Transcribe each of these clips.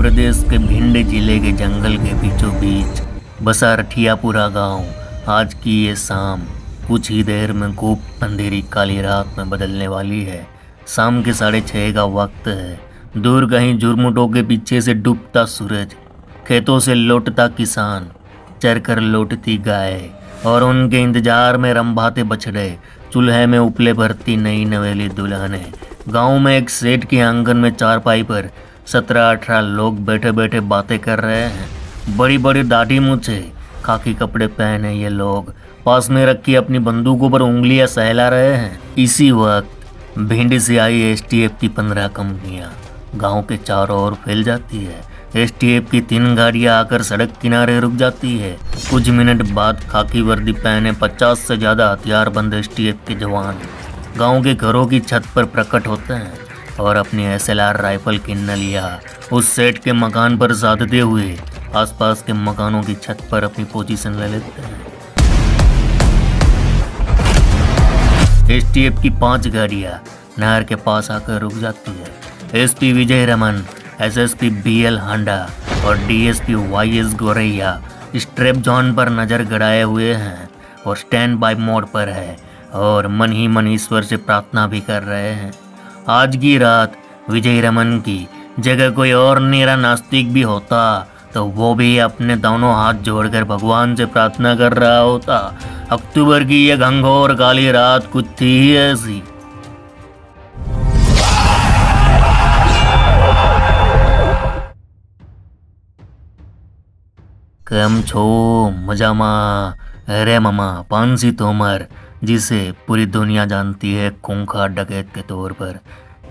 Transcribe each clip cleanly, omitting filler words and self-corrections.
प्रदेश के भिंड जिले के जंगल के बीचों बीच बसा रठियापुरा गांव। आज की ये शाम कुछ ही देर में खूब अंधेरी काली रात में बदलने वाली है। शाम के 6:30 का वक्त है। दूर कहीं झुरमुटों के पीछे से डूबता सूरज, खेतों से लौटता किसान, चरकर लौटती गाय और उनके इंतजार में रंभाते बछड़े, चूल्हे में उपले भरती नई नवेली दुल्हने। गांव में एक सेठ के आंगन में चारपाई पर 17-18 लोग बैठे बैठे बातें कर रहे हैं। बड़ी बड़ी दाढ़ी मूछे, खाकी कपड़े पहने ये लोग पास में रखी अपनी बंदूकों पर उंगलियां सहला रहे हैं। इसी वक्त भिंड से आई एसटीएफ की 15 कंपनियाँ गाँव के चारों ओर फैल जाती है। एसटीएफ की 3 गाड़ियां आकर सड़क किनारे रुक जाती है। कुछ मिनट बाद खाकी वर्दी पहने 50 से ज़्यादा हथियारबंद एसटीएफ के जवान गांव के घरों की छत पर प्रकट होते हैं और अपनी एसएलआर राइफल की नलिया उस सेठ के मकान पर साधते हुए आसपास के मकानों की छत पर अपनी पोजीशन ले लेते हैं। एसटीएफ की 5 गाड़ियाँ नहर के पास आकर रुक जाती है। SP Vijay Raman, SSP BL Handa और डीएसपी वाईएस गोरैया स्ट्रेप जोन पर नज़र गड़ाए हुए हैं और स्टैंड बाय मोड पर है और मन ही मन ईश्वर से प्रार्थना भी कर रहे हैं। आज की रात विजय रमन की जगह कोई और निरा नास्तिक भी होता तो वो भी अपने दोनों हाथ जोड़कर भगवान से प्रार्थना कर रहा होता। अक्टूबर की यह घंघोर काली रात कुछ थी ही ऐसी। कम छो मजामा अरे मामा पान सिंह तोमर, जिसे पूरी दुनिया जानती है खूंखार डकैत के तौर पर,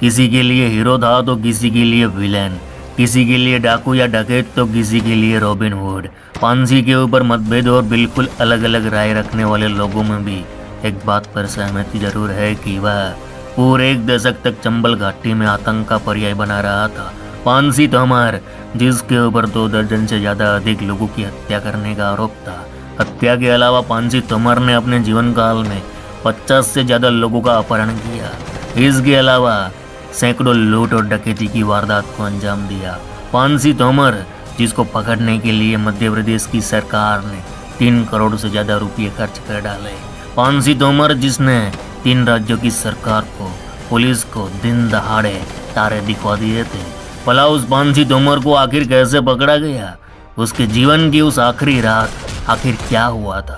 किसी के लिए हीरो था तो किसी के लिए विलेन, किसी के लिए डाकू या डकैत तो किसी के लिए रॉबिन हुड। पान सिंह के ऊपर मतभेद और बिल्कुल अलग अलग राय रखने वाले लोगों में भी एक बात पर सहमति जरूर है कि वह पूरे 1 दशक तक चंबल घाटी में आतंक का पर्याय बना रहा था। पान सिंह तोमर, जिसके ऊपर 2 दर्जन से ज़्यादा अधिक लोगों की हत्या करने का आरोप था। हत्या के अलावा पान सिंह तोमर ने अपने जीवन काल में 50 से ज़्यादा लोगों का अपहरण किया। इसके अलावा सैकड़ों लूट और डकैती की वारदात को अंजाम दिया। पान सिंह तोमर, जिसको पकड़ने के लिए मध्य प्रदेश की सरकार ने 3 करोड़ से ज़्यादा रुपये खर्च कर डाले। पान सिंह तोमर, जिसने 3 राज्यों की सरकार को, पुलिस को दिन दहाड़े तारे दिखवा दिए थे। भला उस पान सिंह तोमर को आखिर कैसे पकड़ा गया? उसके जीवन की उस आखिरी रात आखिर क्या हुआ था?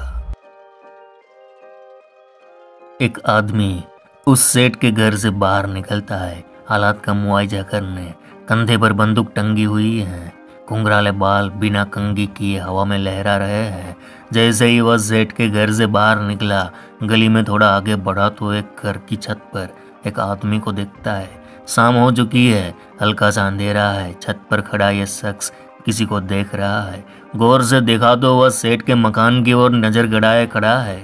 एक आदमी उस सेठ के घर से बाहर निकलता है हालात का मुआयजा करने। कंधे पर बंदूक टंगी हुई है, घुंघराले बाल बिना कंघी किए हवा में लहरा रहे हैं। जैसे ही वह सेठ के घर से बाहर निकला, गली में थोड़ा आगे बढ़ा तो एक घर की छत पर एक आदमी को देखता है। शाम हो चुकी है, हल्का सा अंधेरा है। छत पर खड़ा यह शख्स किसी को देख रहा है। गौर से देखा तो वह सेठ के मकान की ओर नज़र गड़ाए खड़ा है।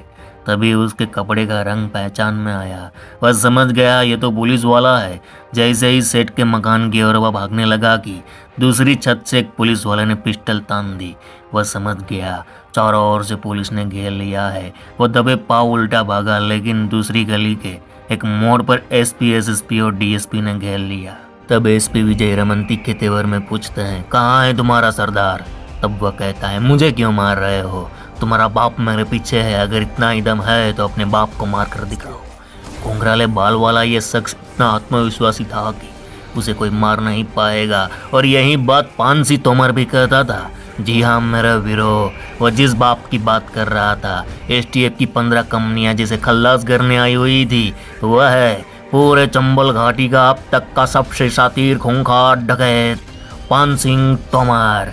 तभी उसके कपड़े का रंग पहचान में आया। वह समझ गया ये तो पुलिस वाला है। जैसे ही सेठ के मकान की ओर वह भागने लगा कि दूसरी छत से एक पुलिस वाले ने पिस्टल तान दी। वह समझ गया चारों ओर से पुलिस ने घेर लिया है। वह दबे पाँव उल्टा भागा, लेकिन दूसरी गली के एक मोड़ पर एसपी, एसएसपी और डीएसपी ने घेर लिया। तब एसपी विजय रमन तीखे तेवर में पूछते हैं, कहाँ है तुम्हारा सरदार? तब वह कहता है, मुझे क्यों मार रहे हो? तुम्हारा बाप मेरे पीछे है। अगर इतना ही दम है तो अपने बाप को मार कर दिखाओ। घुंघराले बाल वाला यह शख्स इतना आत्मविश्वासी था कि उसे कोई मार नहीं पाएगा और यही बात पान सिंह तोमर भी कहता था। जी हाँ मेरा वीरो, वह जिस बाप की बात कर रहा था, एसटीएफ की 15 कंपनियाँ जिसे खल्लास करने आई हुई थी, वह है पूरे चंबल घाटी का अब तक का सबसे शातिर खूंखार डकैत पान सिंह तोमर।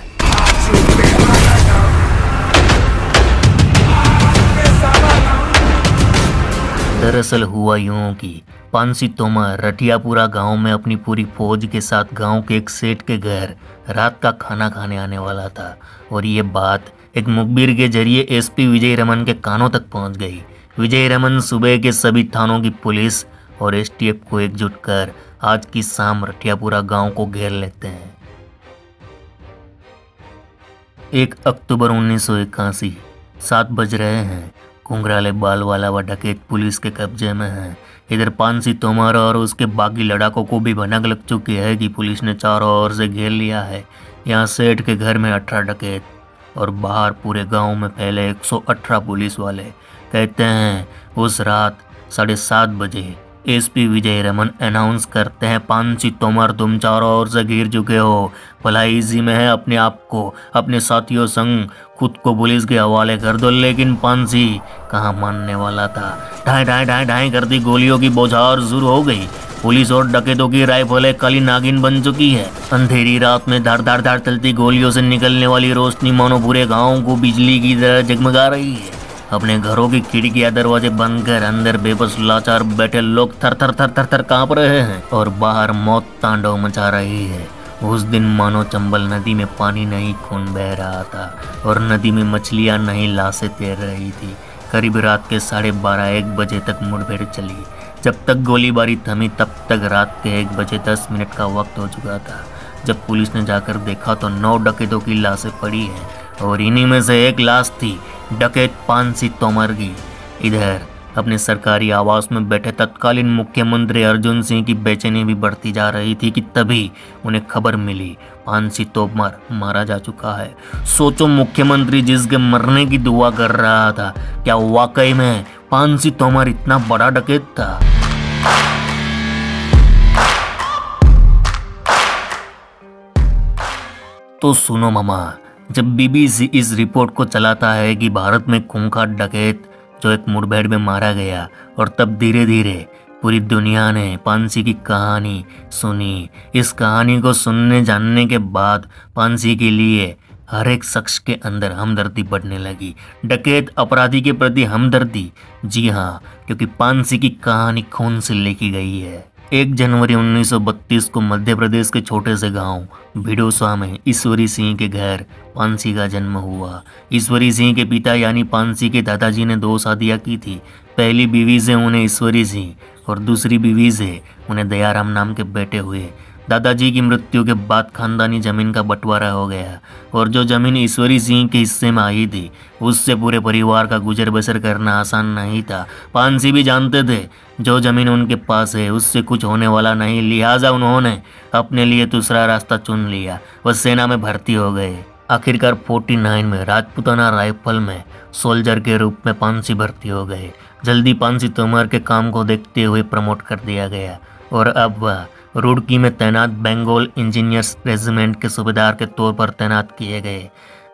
दरअसल हुआ यूं कि पान सिंह तोमर रठियापुरा गांव में अपनी पूरी फौज के साथ गांव के एक सेठ के घर रात का खाना खाने आने वाला था और ये बात एक मुखबिर के जरिए एसपी विजय रमन के कानों तक पहुंच गई। विजय रमन सूबे के सभी थानों की पुलिस और एसटीएफ को एकजुट कर आज की शाम रठियापुरा गांव को घेर लेते हैं। 1 अक्टूबर 1981, 7 बज रहे हैं। कुंगराले बाल वाला व डकैत पुलिस के कब्जे में है। इधर पान सिंह तोमर और उसके बाकी लड़ाकों को भी भनक लग चुकी है कि पुलिस ने चारों ओर से घेर लिया है। यहाँ सेठ के घर में 18 डकैत और बाहर पूरे गांव में फैले 118 पुलिस वाले। कहते हैं उस रात 7:30 बजे एसपी विजय रमन अनाउंस करते हैं, पान सिंह तोमर तुम चारों ओर से घिर चुके हो। भला इजी में है अपने आप को अपने साथियों संग खुद को पुलिस के हवाले कर दो, लेकिन पान सिंह कहाँ मानने वाला था। ढाई ढाई ढाई ढाई करती गोलियों की बौछार शुरू हो गई। पुलिस और डकैतों की राइफलें काली नागिन बन चुकी है। अंधेरी रात में धार धार धार चलती गोलियों से निकलने वाली रोशनी मानो पूरे गाँव को बिजली की तरह जगमगा रही है। अपने घरों की खिड़कियां दरवाजे बंद कर अंदर बेबस लाचार बैठे लोग थर थर थर थर थर कांप रहे हैं और बाहर मौत तांडव मचा रही है। उस दिन मानो चंबल नदी में पानी नहीं, खून बह रहा था और नदी में मछलियां नहीं, लाशें तैर रही थी। करीब रात के 12:30-1 बजे तक मुठभेड़ चली। जब तक गोलीबारी थमी तब तक रात के 1:10 का वक्त हो चुका था। जब पुलिस ने जाकर देखा तो 9 डकैतों की लाशें पड़ी हैं और इन्हीं में से एक लाश थी डकैत पान सिंह तोमर की। इधर अपने सरकारी आवास में बैठे तत्कालीन मुख्यमंत्री अर्जुन सिंह की बेचैनी भी बढ़ती जा रही थी कि तभी उन्हें खबर मिली पान सिंह तोमर मारा जा चुका है। सोचो, मुख्यमंत्री जिसके मरने की दुआ कर रहा था, क्या वाकई में पान सिंह तोमर इतना बड़ा डकैत था? तो सुनो मामा, जब बीबीसी इस रिपोर्ट को चलाता है कि भारत में खूंखार डकैत जो एक मुठभेड़ में मारा गया, और तब धीरे धीरे पूरी दुनिया ने पान सिंह की कहानी सुनी। इस कहानी को सुनने जानने के बाद पान सिंह के लिए हर एक शख्स के अंदर हमदर्दी बढ़ने लगी, डकैत अपराधी के प्रति हमदर्दी। जी हाँ, क्योंकि पान सिंह की कहानी खून से लिखी गई है। 1 जनवरी 1932 को मध्य प्रदेश के छोटे से गांव भिडोसा में ईश्वरी सिंह के घर पान सिंह का जन्म हुआ। ईश्वरी सिंह के पिता यानी पान सिंह के दादाजी ने 2 शादियाँ की थी। पहली बीवी से उन्हें ईश्वरी सिंह और दूसरी बीवी से उन्हें दयाराम नाम के बेटे हुए। दादाजी की मृत्यु के बाद खानदानी जमीन का बंटवारा हो गया और जो जमीन ईश्वरी सिंह के हिस्से में आई थी उससे पूरे परिवार का गुजर बसर करना आसान नहीं था। पान सिंह भी जानते थे जो जमीन उनके पास है उससे कुछ होने वाला नहीं, लिहाजा उन्होंने अपने लिए दूसरा रास्ता चुन लिया। वह सेना में भर्ती हो गए। आखिरकार 49 में राजपुताना राइफल में सोल्जर के रूप में पान सिंह भर्ती हो गए। जल्दी पान सिंह तोमर के काम को देखते हुए प्रमोट कर दिया गया और अब वह रुड़की में तैनात बंगाल इंजीनियर्स रेजिमेंट के सूबेदार के तौर पर तैनात किए गए।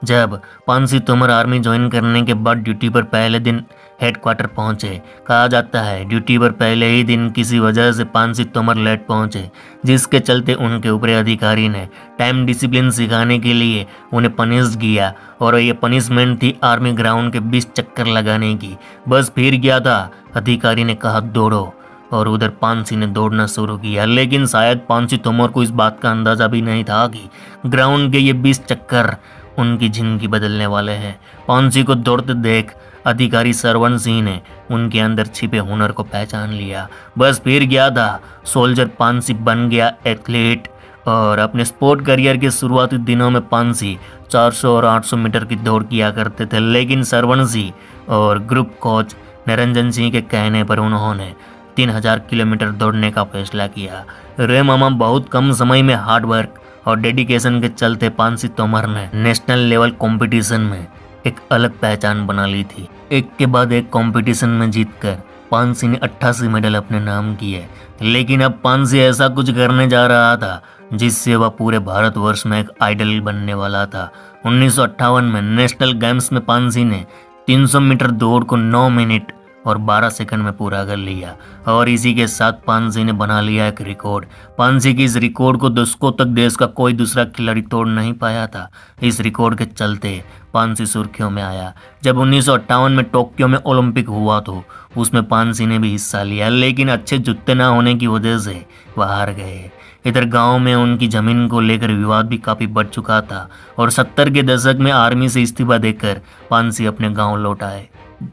जब पान सिंह तोमर आर्मी ज्वाइन करने के बाद ड्यूटी पर पहले दिन हेडक्वार्टर पहुंचे। कहा जाता है ड्यूटी पर पहले ही दिन किसी वजह से पान सिंह तोमर लेट पहुंचे, जिसके चलते उनके ऊपरी अधिकारी ने टाइम डिसिप्लिन सिखाने के लिए उन्हें पनिश किया और ये पनिशमेंट थी आर्मी ग्राउंड के 20 चक्कर लगाने की। बस फिर गया था, अधिकारी ने कहा दौड़ो, और उधर पान सिंह ने दौड़ना शुरू किया। लेकिन शायद पान सिंह तोमर को इस बात का अंदाज़ा भी नहीं था कि ग्राउंड के ये 20 चक्कर उनकी जिंदगी बदलने वाले हैं। पान सिंह को दौड़ते देख अधिकारी सरवन सिंह ने उनके अंदर छिपे हुनर को पहचान लिया। बस फिर गया था, सोल्जर पान सिंह बन गया एथलीट। और अपने स्पोर्ट करियर के शुरुआती दिनों में पान सिंह 400 और 800 मीटर की दौड़ किया करते थे, लेकिन सरवन सिंह और ग्रुप कोच निरंजन सिंह के कहने पर उन्होंने 3000 किलोमीटर दौड़ने का फैसला किया। रे मामा, बहुत कम समय में हार्डवर्क और डेडिकेशन के चलते पान सिंह तोमर ने नेशनल लेवल कंपटीशन में एक अलग पहचान बना ली थी। एक के बाद एक कंपटीशन में जीतकर पान सिंह ने 88 मेडल अपने नाम किए। लेकिन अब पान सिंह ऐसा कुछ करने जा रहा था जिससे वह पूरे भारतवर्ष में एक आइडल बनने वाला था। 1958 में नेशनल गेम्स में पान सिंह ने 300 मीटर दौड़ को 9 मिनट और 12 सेकंड में पूरा कर लिया और इसी के साथ पान सिंह ने बना लिया एक रिकॉर्ड। पान सिंह के इस रिकॉर्ड को दशकों तक देश का कोई दूसरा खिलाड़ी तोड़ नहीं पाया था। इस रिकॉर्ड के चलते पान सिंह सुर्खियों में आया। जब 1958 में टोक्यो में ओलंपिक हुआ तो उसमें पान सिंह ने भी हिस्सा लिया, लेकिन अच्छे जूते ना होने की वजह से वह हार गए। इधर गांव में उनकी जमीन को लेकर विवाद भी काफ़ी बढ़ चुका था और 70 के दशक में आर्मी से इस्तीफा देकर पान सिंह अपने गाँव लौट आए,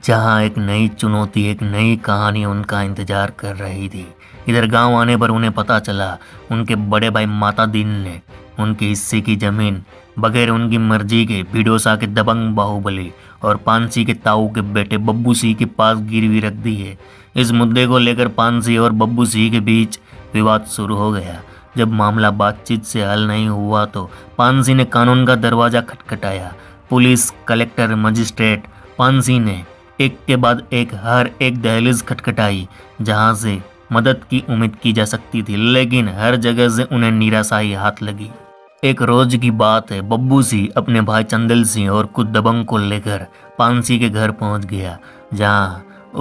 जहां एक नई चुनौती, एक नई कहानी उनका इंतजार कर रही थी। इधर गांव आने पर उन्हें पता चला उनके बड़े भाई माता दीन ने उनके हिस्से की जमीन बगैर उनकी मर्जी के भिडोसा के दबंग बाहुबली और पान सिंह के ताऊ के बेटे बब्बू सिंह के पास गिरवी रख दी है। इस मुद्दे को लेकर पान सिंह और बब्बू सिंह के बीच विवाद शुरू हो गया। जब मामला बातचीत से हल नहीं हुआ तो पान सिंह ने कानून का दरवाज़ा खटखटाया। पुलिस, कलेक्टर, मजिस्ट्रेट, पान सिंह ने एक के बाद एक हर एक दहलीज खटखटाई जहां से मदद की उम्मीद की जा सकती थी, लेकिन हर जगह से उन्हें निराशा ही हाथ लगी। एक रोज की बात है, बब्बू सिंह अपने भाई चंदेल सिंह और कुछ दबंग को लेकर पान सिंह के घर पहुंच गया, जहां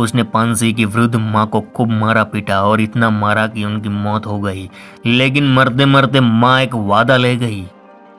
उसने पान सिंह की वृद्ध मां को खूब मारा पीटा और इतना मारा कि उनकी मौत हो गई। लेकिन मरते मरते मां एक वादा ले गई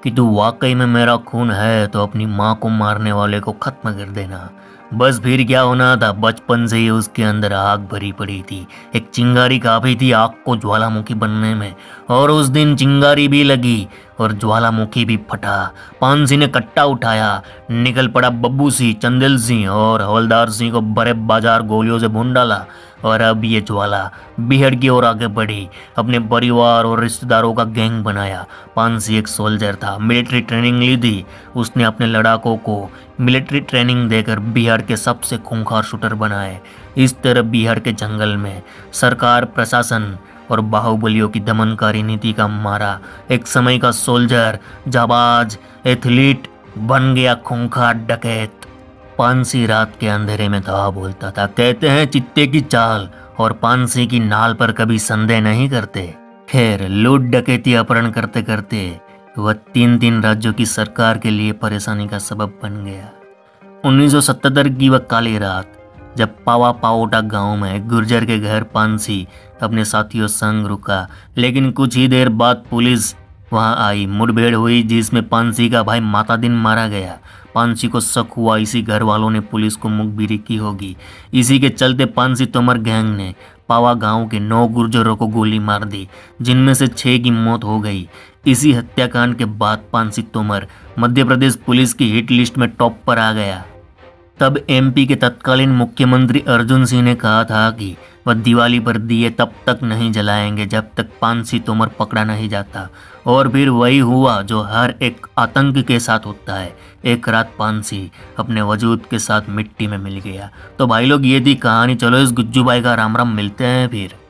कि तू वाकई में मेरा खून है तो अपनी मां को मारने वाले को खत्म कर देना। बस फिर क्या होना था, बचपन से ही उसके अंदर आग भरी पड़ी थी। एक चिंगारी काफी थी आग को ज्वालामुखी बनने में, और उस दिन चिंगारी भी लगी और ज्वालामुखी भी फटा। पान सिंह ने कट्टा उठाया, निकल पड़ा। बब्बू सिंह, चंदेल सिंह और हवलदार सिंह को बड़े बाजार गोलियों से भून डाला और अब ये ज्वाला बिहड़ की ओर आगे बढ़ी। अपने परिवार और रिश्तेदारों का गैंग बनाया। पान सिंह एक सोल्जर था, मिलिट्री ट्रेनिंग ली थी उसने। अपने लड़ाकों को मिलिट्री ट्रेनिंग देकर बिहार के सबसे खूंखार शूटर बनाए। इस तरह बिहार के जंगल में सरकार, प्रशासन और बाहुबलियों की दमनकारी नीति का मारा एक समय का सोल्जर, जाबाज, एथलीट बन गया खूंखार डकैत। पान सिंह रात के अंधेरे में धावा बोलता था। कहते हैं चित्ते की चाल और पान सिंह की नाल पर कभी संदेह नहीं करते। खैर, लूट, डकैती, अपहरण करते करते वह 3 राज्यों की सरकार के लिए परेशानी का सबब बन गया। 1977 की वह काली रात, जब पावा पाओटा गांव में गुर्जर के घर पान सिंह अपने साथियों संग रुका, लेकिन कुछ ही देर बाद पुलिस वहां आई। मुठभेड़ हुई जिसमें पान सिंह का भाई माता दीन मारा गया। पान सिंह को शक हुआ इसी घर वालों ने पुलिस को मुखबिरी की होगी। इसी के चलते पान सिंह तोमर गैंग ने पावा गांव के 9 गुर्जरों को गोली मार दी, जिनमें से 6 की मौत हो गई। इसी हत्याकांड के बाद पान सिंह तोमर मध्य प्रदेश पुलिस की हिट लिस्ट में टॉप पर आ गया। तब एमपी के तत्कालीन मुख्यमंत्री अर्जुन सिंह ने कहा था कि वह दिवाली पर दिए तब तक नहीं जलाएंगे जब तक पान सिंह तोमर पकड़ा नहीं जाता। और फिर वही हुआ जो हर एक आतंक के साथ होता है। एक रात पान सिंह अपने वजूद के साथ मिट्टी में मिल गया। तो भाई लोग, ये थी कहानी। चलो इस गुज्जू भाई का राम राम, मिलते हैं फिर।